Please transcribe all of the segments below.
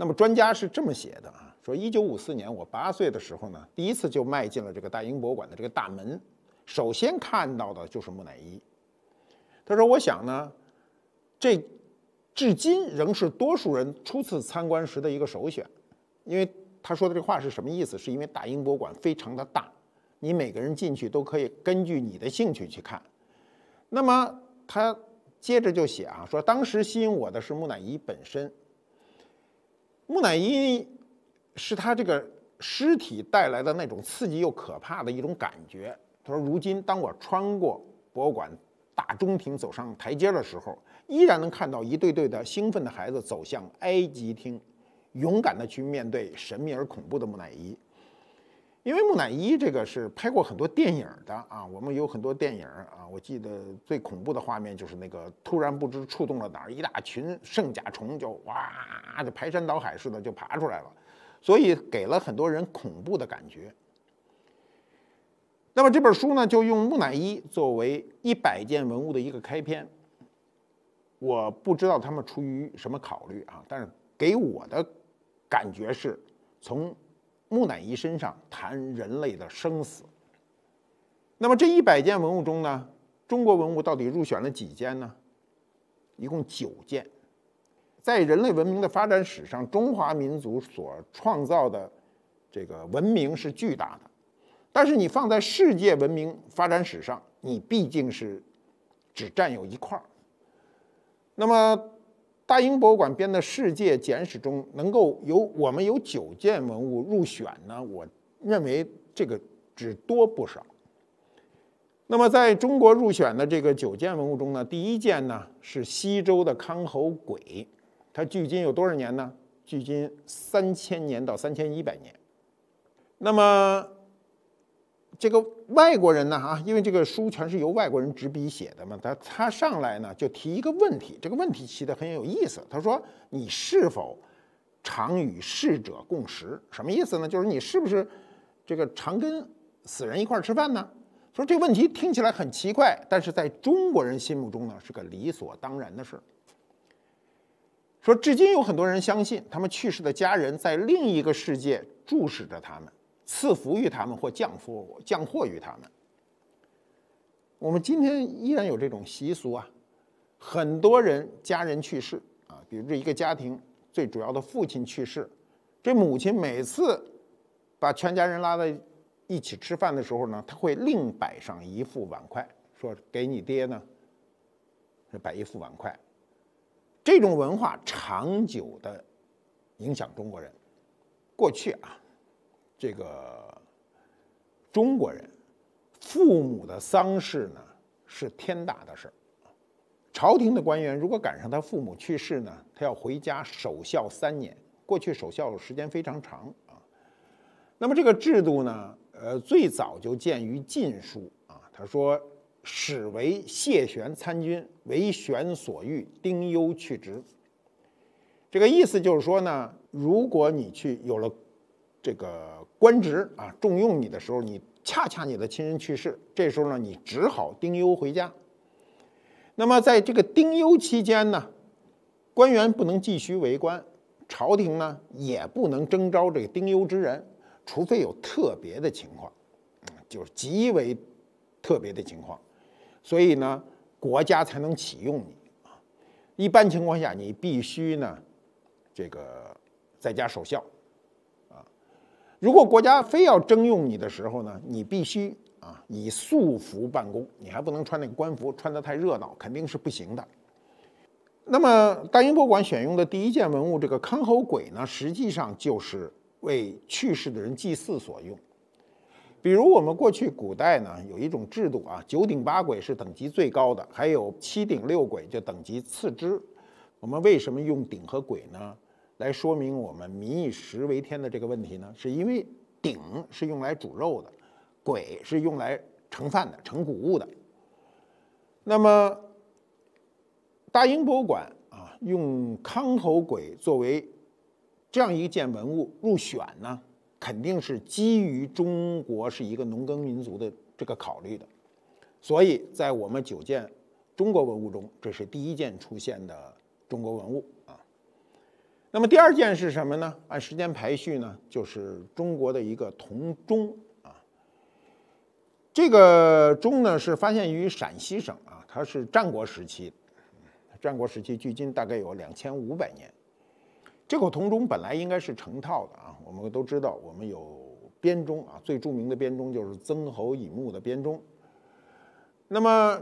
那么专家是这么写的啊，说1954年我8岁的时候呢，第一次就迈进了这个大英博物馆的这个大门，首先看到的就是木乃伊。他说，我想呢，这至今仍是多数人初次参观时的一个首选，因为他说的这话是什么意思？是因为大英博物馆非常的大，你每个人进去都可以根据你的兴趣去看。那么他接着就写啊，说当时吸引我的是木乃伊本身。木乃伊是他这个尸体带来的那种刺激又可怕的一种感觉。他说，如今当我穿过博物馆大中庭走上台阶的时候，依然能看到一对对的兴奋的孩子走向埃及厅，勇敢地去面对神秘而恐怖的木乃伊。因为木乃伊这个是拍过很多电影的啊，我们有很多电影啊，我记得最恐怖的画面就是那个突然不知触动了哪儿，一大群圣甲虫就哇就排山倒海似的就爬出来了，所以给了很多人恐怖的感觉。那么这本书呢，就用木乃伊作为100件文物的一个开篇。我不知道他们出于什么考虑啊，但是给我的感觉是从木乃伊身上谈人类的生死。那么这100件文物中呢，中国文物到底入选了几件呢？一共9件。在人类文明的发展史上，中华民族所创造的这个文明是巨大的，但是你放在世界文明发展史上，你毕竟是只占有一块。那么大英博物馆编的世界简史中，能够我们有9件文物入选呢，我认为这个只多不少。那么在中国入选的这个9件文物中呢，第一件呢是西周的康侯簋，它距今有多少年呢？距今3000年到3100年。那么这个外国人呢啊，因为这个书全是由外国人执笔写的嘛，他上来呢就提一个问题，这个问题提得很有意思。他说：“你是否常与逝者共食？”什么意思呢？就是你是不是这个常跟死人一块吃饭呢？说这个问题听起来很奇怪，但是在中国人心目中呢是个理所当然的事。说至今有很多人相信，他们去世的家人在另一个世界注视着他们，赐福于他们或降祸于他们。我们今天依然有这种习俗啊，很多人家人去世啊，比如这一个家庭最主要的父亲去世，这母亲每次把全家人拉在一起吃饭的时候呢，他会另摆上一副碗筷，说给你爹呢摆一副碗筷。这种文化长久的影响中国人。过去啊，这个中国人父母的丧事呢是天大的事儿。朝廷的官员如果赶上他父母去世呢，他要回家守孝3年。过去守孝时间非常长啊。那么这个制度呢，最早就见于《晋书》啊，他说：“始为谢玄参军，为玄所欲，丁忧去职。”这个意思就是说呢，如果你有了这个官职啊，重用你的时候，你恰恰你的亲人去世，这时候呢，你只好丁忧回家。那么在这个丁忧期间呢，官员不能继续为官，朝廷呢也不能征召这个丁忧之人。除非有特别的情况，就是极为特别的情况，所以呢，国家才能启用你。一般情况下，你必须呢，这个在家守孝，啊，如果国家非要征用你的时候呢，你必须啊以素服办公，你还不能穿那个官服，穿得太热闹肯定是不行的。那么，大英博物馆选用的第一件文物，这个康侯簋呢，实际上就是为去世的人祭祀所用。比如我们过去古代呢有一种制度啊，9鼎8簋是等级最高的，还有7鼎6簋就等级次之。我们为什么用鼎和簋呢？来说明我们民以食为天的这个问题呢？是因为鼎是用来煮肉的，簋是用来盛饭的、盛谷物的。那么大英博物馆啊，用康侯簋作为这样一件文物入选呢，肯定是基于中国是一个农耕民族的这个考虑的，所以在我们9件中国文物中，这是第一件出现的中国文物啊。那么第二件是什么呢？按时间排序呢，就是中国的一个铜钟啊。这个钟呢是发现于陕西省啊，它是战国时期，距今大概有2500年。这口铜钟本来应该是成套的啊，我们都知道，我们有编钟啊，最著名的编钟就是曾侯乙墓的编钟。那么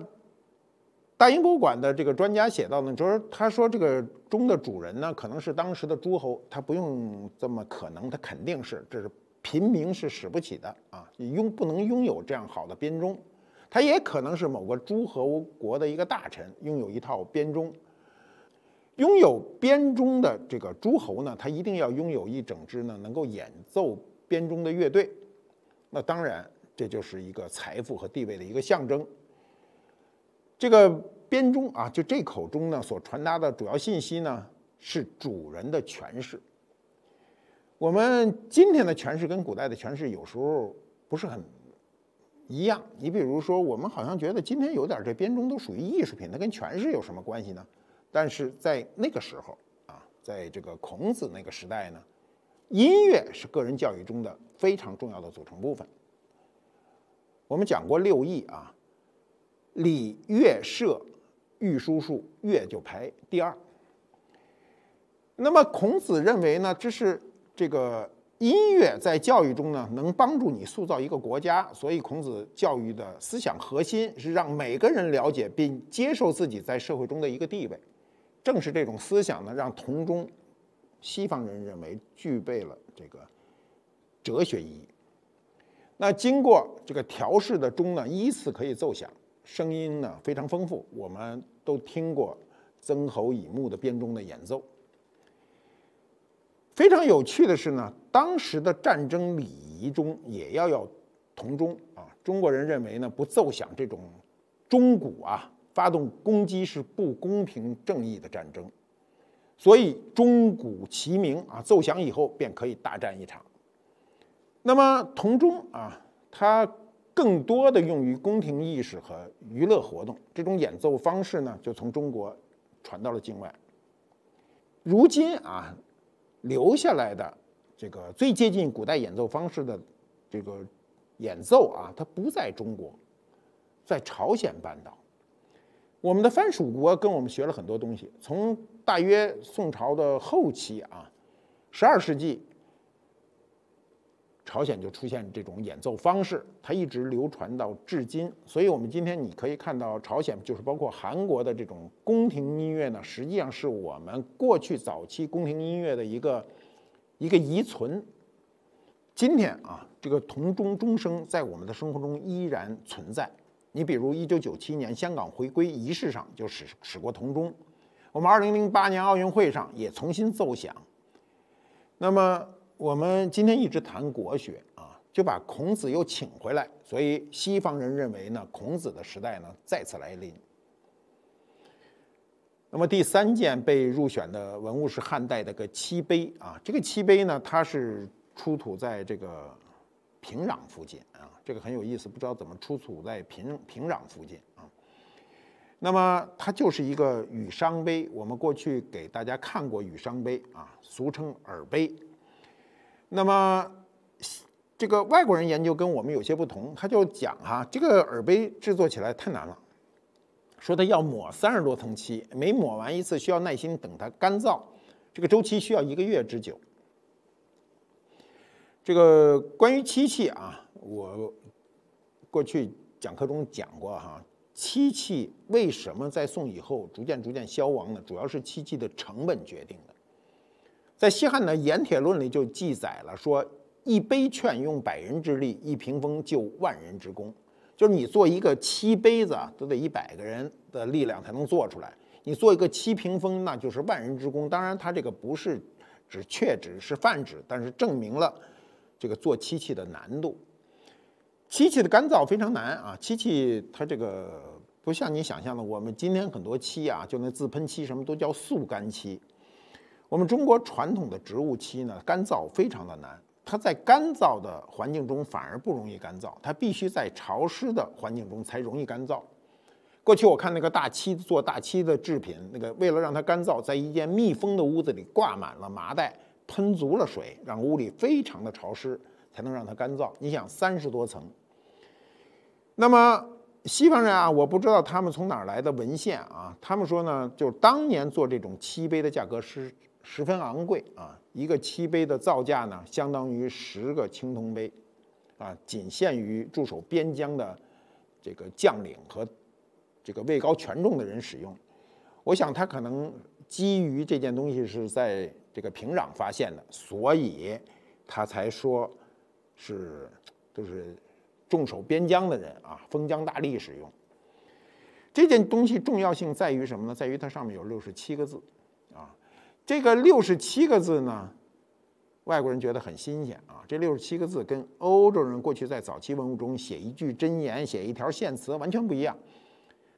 大英博物馆的这个专家写到呢，就是他说这个钟的主人呢，可能是当时的诸侯，他不用这么可能，他肯定是，这是平民是使不起的啊，不能拥有这样好的编钟。他也可能是某个诸侯国的一个大臣拥有一套编钟，拥有编钟的这个诸侯呢，他一定要拥有一整支呢能够演奏编钟的乐队，那当然这就是一个财富和地位的一个象征。这个编钟啊，就这口钟呢，所传达的主要信息呢，是主人的权势。我们今天的权势跟古代的权势有时候不是很一样。你比如说，我们好像觉得今天有点这编钟都属于艺术品，它跟权势有什么关系呢？但是在那个时候啊，在这个孔子那个时代呢，音乐是个人教育中的非常重要的组成部分。我们讲过六艺啊。礼乐射御书数，乐就排第二。那么孔子认为呢，这是这个音乐在教育中呢，能帮助你塑造一个国家。所以孔子教育的思想核心是让每个人了解并接受自己在社会中的一个地位。正是这种思想呢，让铜钟，西方人认为具备了这个哲学意义。那经过这个调试的钟呢，依次可以奏响。声音呢非常丰富，我们都听过曾侯乙墓的编钟的演奏。非常有趣的是呢，当时的战争礼仪中也要有铜钟啊。中国人认为呢，不奏响这种钟鼓啊，发动攻击是不公平正义的战争，所以钟鼓齐鸣啊，奏响以后便可以大战一场。那么铜钟啊，它更多的用于宫廷议事和娱乐活动，这种演奏方式呢，就从中国传到了境外。如今啊，留下来的这个最接近古代演奏方式的这个演奏啊，它不在中国，在朝鲜半岛。我们的藩属国跟我们学了很多东西，从大约宋朝的后期啊，12世纪。朝鲜就出现这种演奏方式，它一直流传到至今。所以我们今天你可以看到朝鲜，就是包括韩国的这种宫廷音乐呢，实际上是我们过去早期宫廷音乐的一个遗存。今天啊，这个铜钟钟声在我们的生活中依然存在。你比如1997年香港回归仪式上就使过铜钟，我们2008年奥运会上也重新奏响。那么我们今天一直谈国学啊，就把孔子又请回来，所以西方人认为呢，孔子的时代呢再次来临。那么第三件被入选的文物是汉代的个漆杯啊，这个漆杯呢，它是出土在这个平壤附近啊，这个很有意思，不知道怎么出土在平壤附近啊。那么它就是一个羽觞杯，我们过去给大家看过羽觞杯啊，俗称耳杯。那么这个外国人研究跟我们有些不同，他就讲哈，这个耳杯制作起来太难了，说它要抹30多层漆，每抹完一次需要耐心等它干燥，这个周期需要1个月之久。这个关于漆器啊，我过去讲课中讲过哈，漆器为什么在宋以后逐渐消亡呢？主要是漆器的成本决定的。在西汉的《盐铁论》里就记载了，说一杯劝用100人之力，一屏风就10000人之功。就是你做一个漆杯子都得100个人的力量才能做出来，你做一个漆屏风那就是10000人之功。当然它这个不是指确指，是泛指，但是证明了这个做漆器的难度。漆器的干燥非常难啊，漆器它这个不像你想象的，我们今天很多漆啊，就那自喷漆什么都叫速干漆。我们中国传统的植物漆呢，干燥非常的难，它在干燥的环境中反而不容易干燥，它必须在潮湿的环境中才容易干燥。过去我看那个大漆做大漆的制品，那个为了让它干燥，在一间密封的屋子里挂满了麻袋，喷足了水，让屋里非常的潮湿，才能让它干燥。你想30多层，那么西方人啊，我不知道他们从哪儿来的文献啊，他们说呢，就是当年做这种漆杯的价格是十分昂贵啊，一个漆杯的造价呢，相当于10个青铜杯，啊，仅限于驻守边疆的这个将领和这个位高权重的人使用。我想他可能基于这件东西是在这个平壤发现的，所以他才说是就是驻守边疆的人啊，封疆大吏使用。这件东西重要性在于什么呢？在于它上面有67个字。这个67个字呢，外国人觉得很新鲜啊。这67个字跟欧洲人过去在早期文物中写一句箴言、写一条献词完全不一样。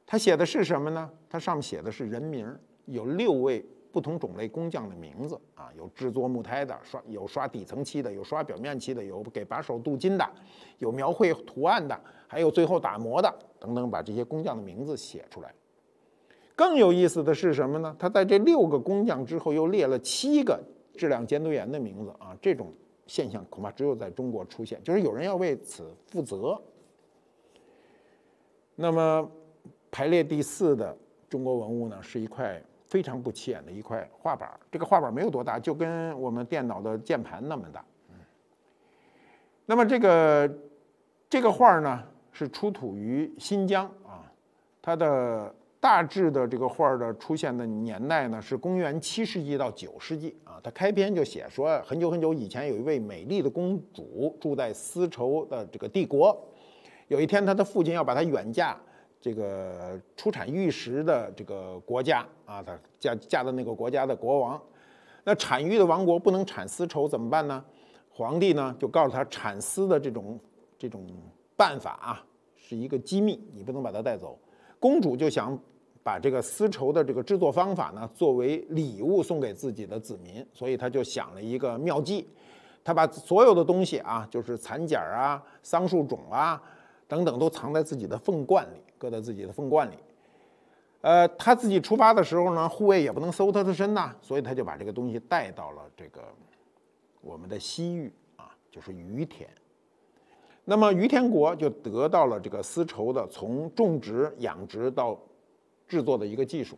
他写的是什么呢？他上面写的是人名，有6位不同种类工匠的名字啊，有制作木胎的，有刷底层漆的，有刷表面漆的，有给把手镀金的，有描绘图案的，还有最后打磨的等等，把这些工匠的名字写出来。更有意思的是什么呢？他在这6个工匠之后又列了7个质量监督员的名字啊！这种现象恐怕只有在中国出现，就是有人要为此负责。那么排列第4的中国文物呢，是一块非常不起眼的一块画板。这个画板没有多大，就跟我们电脑的键盘那么大。那么这个画呢，是出土于新疆啊，它的大致的这个画的出现的年代呢，是公元7世纪到9世纪啊。它开篇就写说，很久很久以前有一位美丽的公主住在丝绸的这个帝国，有一天她的父亲要把她远嫁这个出产玉石的这个国家啊，她嫁到那个国家的国王。那产玉的王国不能产丝绸怎么办呢？皇帝呢就告诉她，产丝的这种办法啊是一个机密，你不能把它带走。公主就想把这个丝绸的这个制作方法呢，作为礼物送给自己的子民，所以他就想了一个妙计，他把所有的东西啊，就是蚕茧啊、桑树种啊等等，都藏在自己的凤冠里，搁在自己的凤冠里。他自己出发的时候呢，护卫也不能搜他的身呐，所以他就把这个东西带到了这个我们的西域啊，就是于田。那么于田国就得到了这个丝绸的从种植、养殖到制作的一个技术。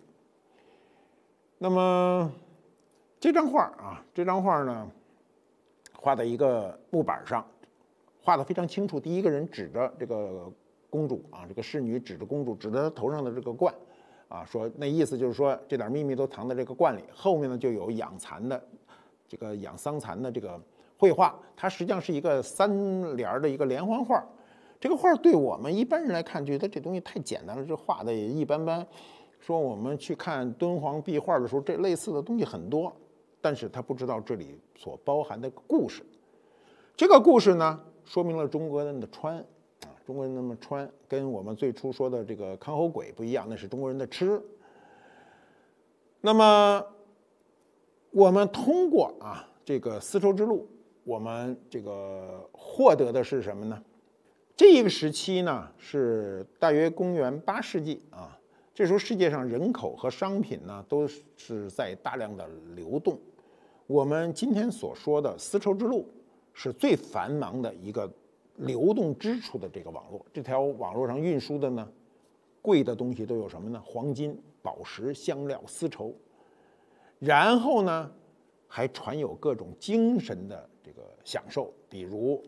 那么这张画呢，画在一个木板上，画得非常清楚。第一个人指着这个公主啊，这个侍女指着公主，指着她头上的这个冠啊，说那意思就是说这点秘密都藏在这个冠里。后面呢就有养桑蚕的这个绘画，它实际上是一个3联的一个连环画。这个画对我们一般人来看，觉得这东西太简单了，这画的也一般般。说我们去看敦煌壁画的时候，这类似的东西很多，但是他不知道这里所包含的故事。这个故事呢，说明了中国人的穿啊，中国人那么穿，跟我们最初说的这个康侯鬼不一样，那是中国人的吃。那么我们通过啊这个丝绸之路，我们这个获得的是什么呢？这个时期呢是大约公元8世纪啊，这时候世界上人口和商品呢都是在大量的流动。我们今天所说的丝绸之路是最繁忙的一个流动支出的这个网络。这条网络上运输的呢，贵的东西都有什么呢？黄金、宝石、香料、丝绸，然后呢还传有各种精神的这个享受，比如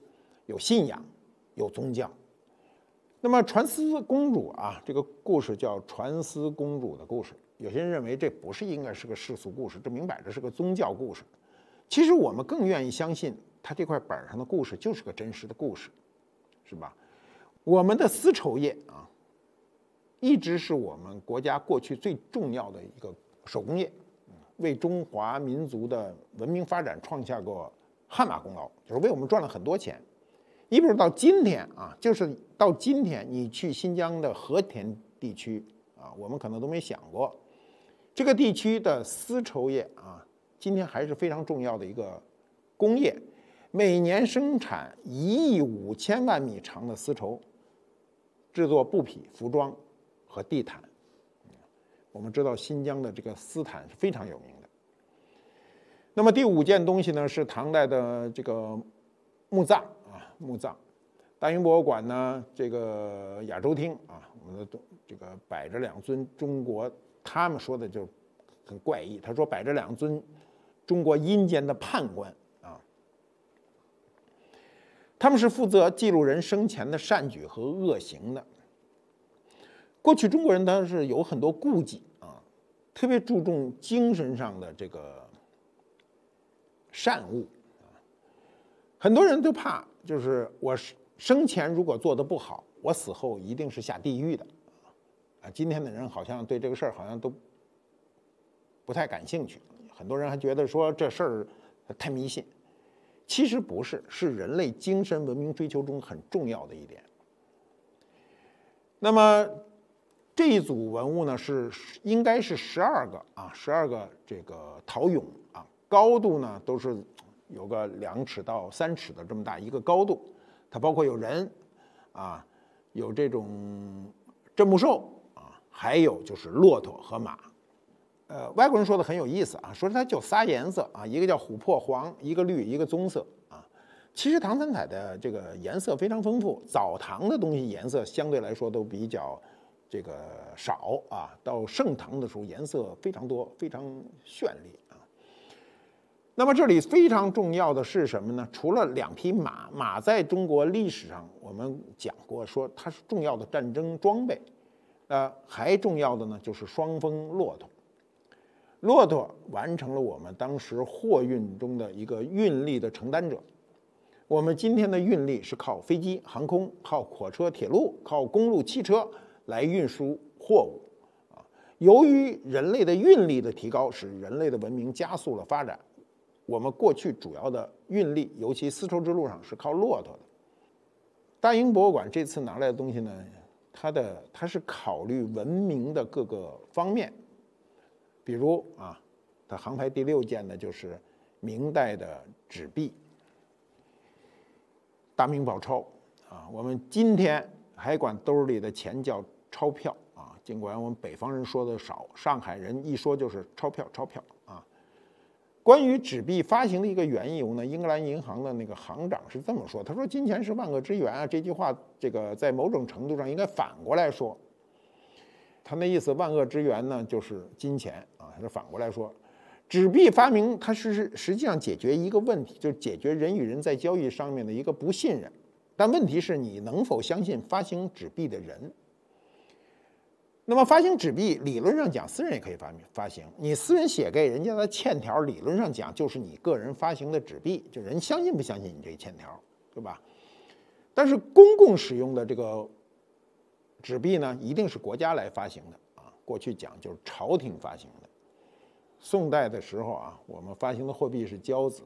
有信仰。有宗教。那么传丝公主啊，这个故事叫传丝公主的故事。有些人认为这不是应该是个世俗故事，这明摆着是个宗教故事。其实我们更愿意相信，它这块板上的故事就是个真实的故事，是吧？我们的丝绸业啊，一直是我们国家过去最重要的一个手工业，为中华民族的文明发展创下过汗马功劳，就是为我们赚了很多钱。你比如到今天啊，就是到今天，你去新疆的和田地区啊，我们可能都没想过，这个地区的丝绸业啊，今天还是非常重要的一个工业，每年生产1.5亿米长的丝绸，制作布匹、服装和地毯。我们知道新疆的这个丝毯是非常有名的。那么第五件东西呢，是唐代的这个墓葬啊，墓葬。大英博物馆呢，这个亚洲厅啊，我们的这个摆着两尊中国，他们说的就很怪异，他说摆着两尊中国阴间的判官。 他们是负责记录人生前的善举和恶行的。过去中国人他是有很多顾忌啊，特别注重精神上的这个善恶啊。很多人都怕，就是我生前如果做得不好，我死后一定是下地狱的啊。今天的人好像对这个事儿好像都不太感兴趣，很多人还觉得说这事儿太迷信。 其实不是，是人类精神文明追求中很重要的一点。那么这一组文物呢，是应该是12个啊，12个这个陶俑啊，高度呢都是有个2尺到3尺的这么大一个高度，它包括有人啊，有这种镇墓兽啊，还有就是骆驼和马。 外国人说的很有意思啊，说它就仨颜色啊，一个叫琥珀黄，一个绿，一个棕色啊。其实唐三彩的这个颜色非常丰富，早唐的东西颜色相对来说都比较这个少啊，到盛唐的时候颜色非常多，非常绚丽啊。那么这里非常重要的是什么呢？除了2匹马，马在中国历史上我们讲过，说它是重要的战争装备，还重要的呢就是双峰骆驼。 骆驼完成了我们当时货运中的一个运力的承担者。我们今天的运力是靠飞机、航空、靠火车、铁路、靠公路、汽车来运输货物。啊，由于人类的运力的提高，使人类的文明加速了发展。我们过去主要的运力，尤其丝绸之路上是靠骆驼的。大英博物馆这次拿来的东西呢，它是考虑文明的各个方面。 比如啊，它行排第6件呢，就是明代的纸币，大明宝钞啊。我们今天还管兜里的钱叫钞票啊，尽管我们北方人说的少，上海人一说就是钞票，钞票啊。关于纸币发行的一个缘由呢，英格兰银行的那个行长是这么说，他说：“金钱是万恶之源啊。”这句话，这个在某种程度上应该反过来说。 他那意思，万恶之源呢，就是金钱啊。他反过来说，纸币发明，它是实际上解决一个问题，就是解决人与人在交易上面的一个不信任。但问题是你能否相信发行纸币的人？那么发行纸币，理论上讲，私人也可以发行。你私人写给人家的欠条，理论上讲就是你个人发行的纸币，就人相信不相信你这欠条，对吧？但是公共使用的这个。 纸币呢，一定是国家来发行的啊。过去讲就是朝廷发行的。宋代的时候啊，我们发行的货币是交子；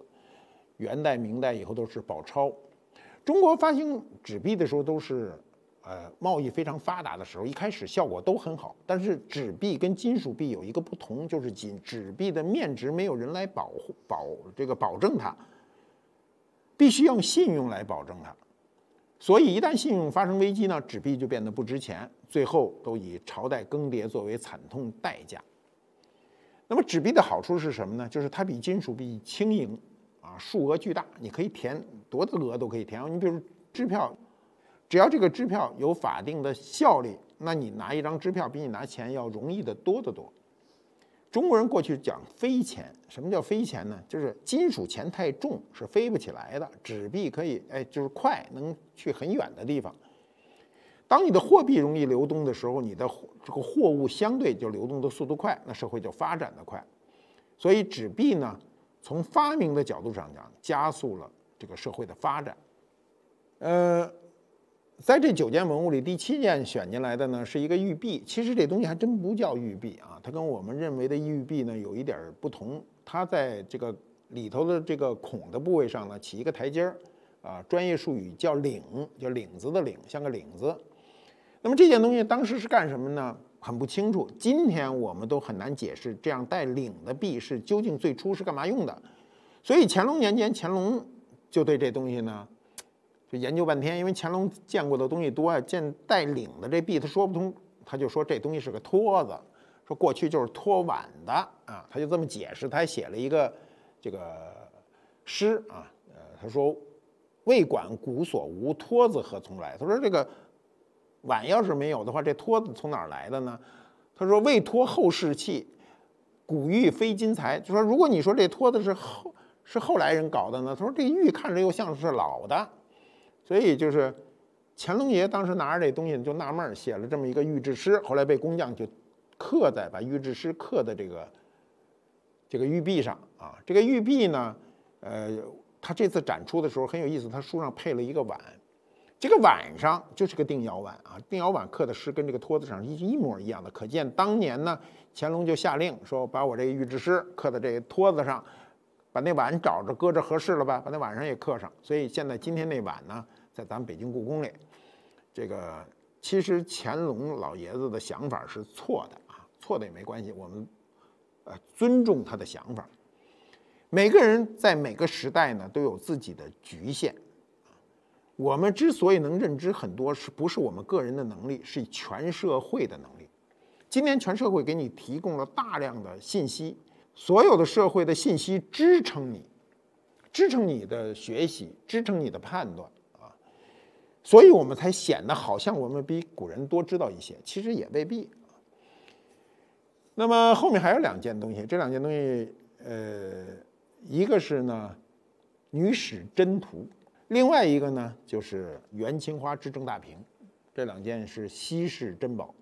元代、明代以后都是宝钞。中国发行纸币的时候都是，贸易非常发达的时候，一开始效果都很好。但是纸币跟金属币有一个不同，就是纸币的面值没有人来保证它，必须用信用来保证它。 所以，一旦信用发生危机呢，纸币就变得不值钱，最后都以朝代更迭作为惨痛代价。那么，纸币的好处是什么呢？就是它比金属币轻盈，啊，数额巨大，你可以填多大额都可以填。你比如支票，只要这个支票有法定的效力，那你拿一张支票比你拿钱要容易的多得多。中国人过去讲飞钱，什么叫飞钱呢？就是金属钱太重是飞不起来的，纸币可以，哎，就是快，能去很远的地方。当你的货币容易流动的时候，你的这个货物相对就流动的速度快，那社会就发展的快。所以纸币呢，从发明的角度上讲，加速了这个社会的发展。在这9件文物里，第7件选进来的呢是一个玉璧。其实这东西还真不叫玉璧啊，它跟我们认为的玉璧呢有一点不同。它在这个里头的这个孔的部位上呢起一个台阶儿，啊，专业术语叫领，叫领子的领，像个领子。那么这件东西当时是干什么呢？很不清楚。今天我们都很难解释这样带领的璧是究竟最初是干嘛用的。所以乾隆年间，乾隆就对这东西呢。 就研究半天，因为乾隆见过的东西多啊，见带领的这币他说不通，他就说这东西是个托子，说过去就是托碗的啊，他就这么解释。他还写了一个这个诗啊，他说未管古所无，托子何从来？他说这个碗要是没有的话，这托子从哪儿来的呢？他说未托后世器，古玉非今才。就说如果你说这托子是后来人搞的呢，他说这玉看着又像是老的，所以就是乾隆爷当时拿着这东西就纳闷，写了这么一个御制诗，后来被工匠就刻在把御制诗刻在这个玉璧上啊。这个玉璧呢，他这次展出的时候很有意思，他书上配了一个碗，这个碗上就是个定窑碗啊，定窑碗刻的诗跟这个托子上一模一样的，可见当年呢乾隆就下令说把我这个御制诗刻在这个托子上。把那碗找着搁着合适了吧，把那碗上也刻上。所以现在今天那碗呢，在咱们北京故宫里。这个其实乾隆老爷子的想法是错的啊，错的也没关系，我们尊重他的想法。每个人在每个时代呢，都有自己的局限。我们之所以能认知很多，是不是我们个人的能力，是全社会的能力。今天全社会给你提供了大量的信息。所有的社会的信息支撑你的学习，支撑你的判断啊，所以我们才显得好像我们比古人多知道一些，其实也未必。那么后面还有两件东西，这两件东西，一个是呢女史箴图，另外一个呢就是元青花之正大瓶，这两件是稀世珍宝。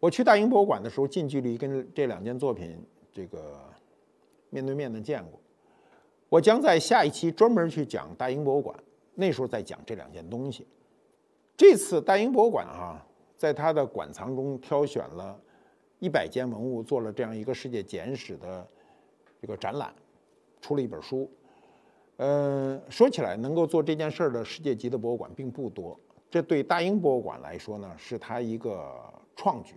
我去大英博物馆的时候，近距离跟这两件作品。这个面对面的见过，我将在下一期专门去讲大英博物馆，那时候再讲这两件东西。这次大英博物馆啊，在它的馆藏中挑选了100件文物，做了这样一个世界简史的这个展览，出了一本书。说起来，能够做这件事儿的世界级的博物馆并不多，这对大英博物馆来说呢，是它一个创举。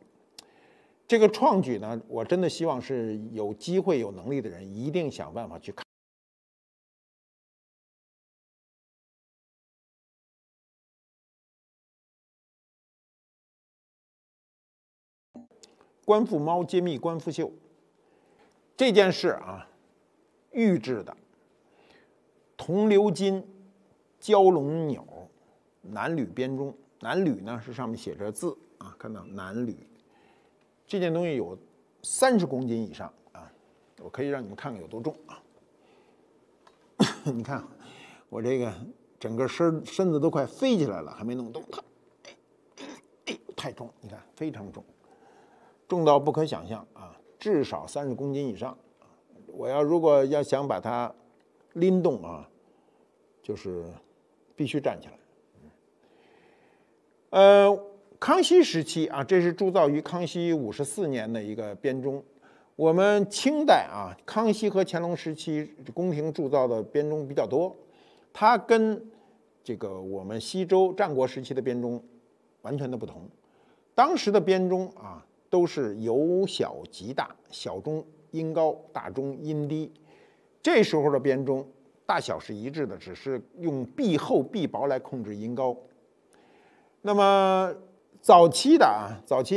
这个创举呢，我真的希望是有机会、有能力的人一定想办法去看。观复猫揭秘观复秀这件事啊，玉制的铜鎏金蛟龙鸟南吕编钟，南吕呢是上面写着字啊，看到南吕。这件东西有30公斤以上啊！我可以让你们看看有多重啊！你看我这个整个身子都快飞起来了，还没弄动它。哎，太重！你看非常重，重到不可想象啊！至少30公斤以上。我要如果要想把它拎动啊，就是必须站起来。康熙时期啊，这是铸造于康熙54年的一个编钟。我们清代啊，康熙和乾隆时期宫廷铸造的编钟比较多，它跟这个我们西周战国时期的编钟完全的不同。当时的编钟啊，都是由小及大，小钟音高，大钟音低。这时候的编钟大小是一致的，只是用壁厚壁薄来控制音高。那么早期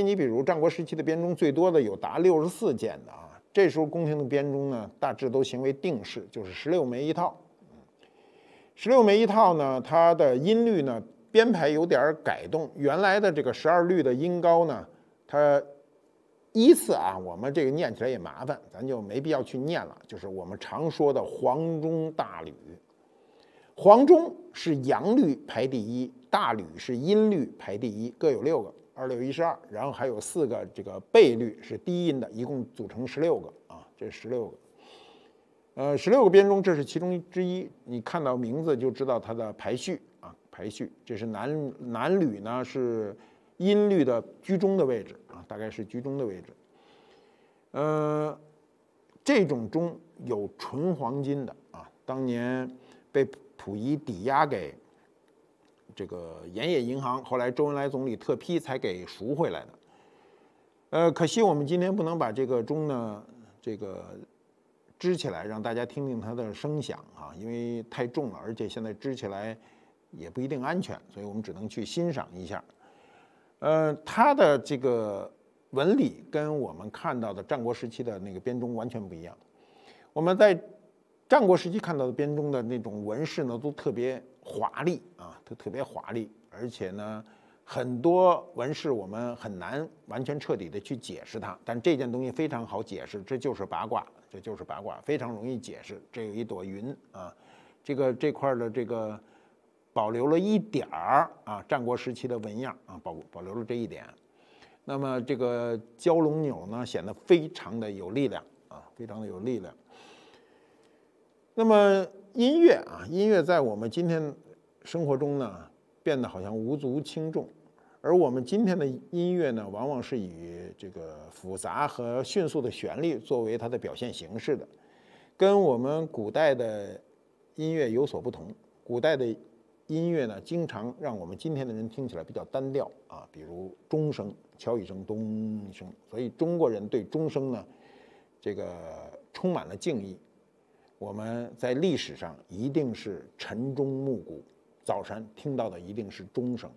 你比如战国时期的编钟最多的有达64件的啊，这时候宫廷的编钟呢，大致都行为定式，就是16枚一套。16枚一套呢，它的音律呢编排有点改动，原来的这个12律的音高呢，它依次啊，我们这个念起来也麻烦，咱就没必要去念了，就是我们常说的黄钟大吕。黄钟是阳律排第一，大吕是阴律排第一，各有6个，26、12，然后还有4个这个倍律是低音的，一共组成16个啊，这16个，16个编钟，这是其中之一。你看到名字就知道它的排序啊，排序。这是南吕呢是阴律的居中的位置啊，大概是居中的位置。这种钟有纯黄金的啊，当年被溥仪抵押给这个盐业银行，后来周恩来总理特批才给赎回来的。可惜我们今天不能把这个钟呢，这个支起来让大家听听它的声响啊，因为太重了，而且现在支起来也不一定安全，所以我们只能去欣赏一下。它的这个纹理跟我们看到的战国时期的那个编钟完全不一样。我们在战国时期看到的编钟的那种纹饰呢，都特别华丽啊，都特别华丽，而且呢，很多纹饰我们很难完全彻底的去解释它，但这件东西非常好解释，这就是八卦，这就是八卦，非常容易解释。这有一朵云啊，这块的这个保留了一点儿啊，战国时期的纹样啊，保留了这一点。那么这个蛟龙钮呢，显得非常的有力量啊，非常的有力量。那么音乐啊，音乐在我们今天生活中呢，变得好像无足轻重，而我们今天的音乐呢，往往是以这个复杂和迅速的旋律作为它的表现形式的，跟我们古代的音乐有所不同。古代的音乐呢，经常让我们今天的人听起来比较单调啊，比如钟声，敲一声，咚一声，所以中国人对钟声呢，这个充满了敬意。我们在历史上一定是晨钟暮鼓。早晨听到的一定是钟声。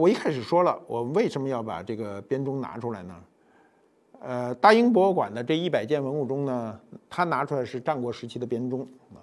我一开始说了，我为什么要把这个编钟拿出来呢？大英博物馆的这100件文物中呢，它拿出来是战国时期的编钟，